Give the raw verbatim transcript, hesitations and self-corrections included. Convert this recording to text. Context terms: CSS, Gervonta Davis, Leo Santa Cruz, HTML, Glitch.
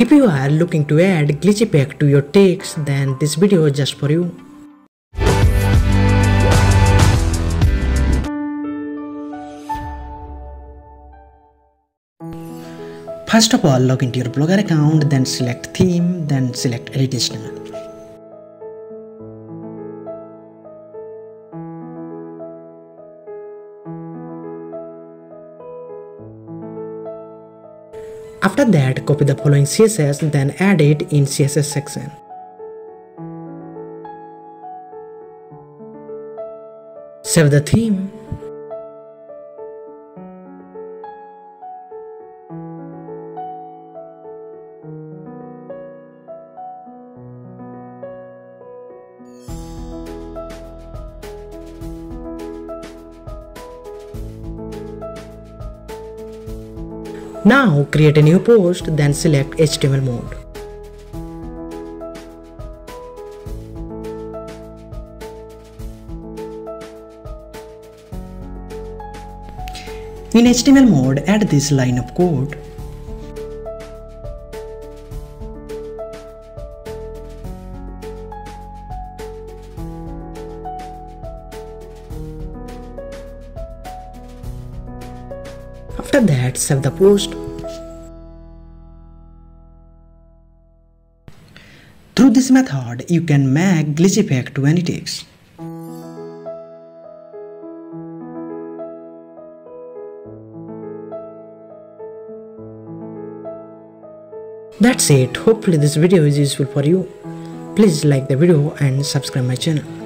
If you are looking to add glitch effect to your text, then this video is just for you. First of all, log into your Blogger account, then select theme, then select edit H T M L. After that, copy the following C S S, then add it in C S S section. Save the theme. Now create a new post, then select H T M L mode. In H T M L mode, add this line of code. After that, save the post. Through this method, you can make glitch effect to any text. That's it. Hopefully this video is useful for you. Please like the video and subscribe my channel.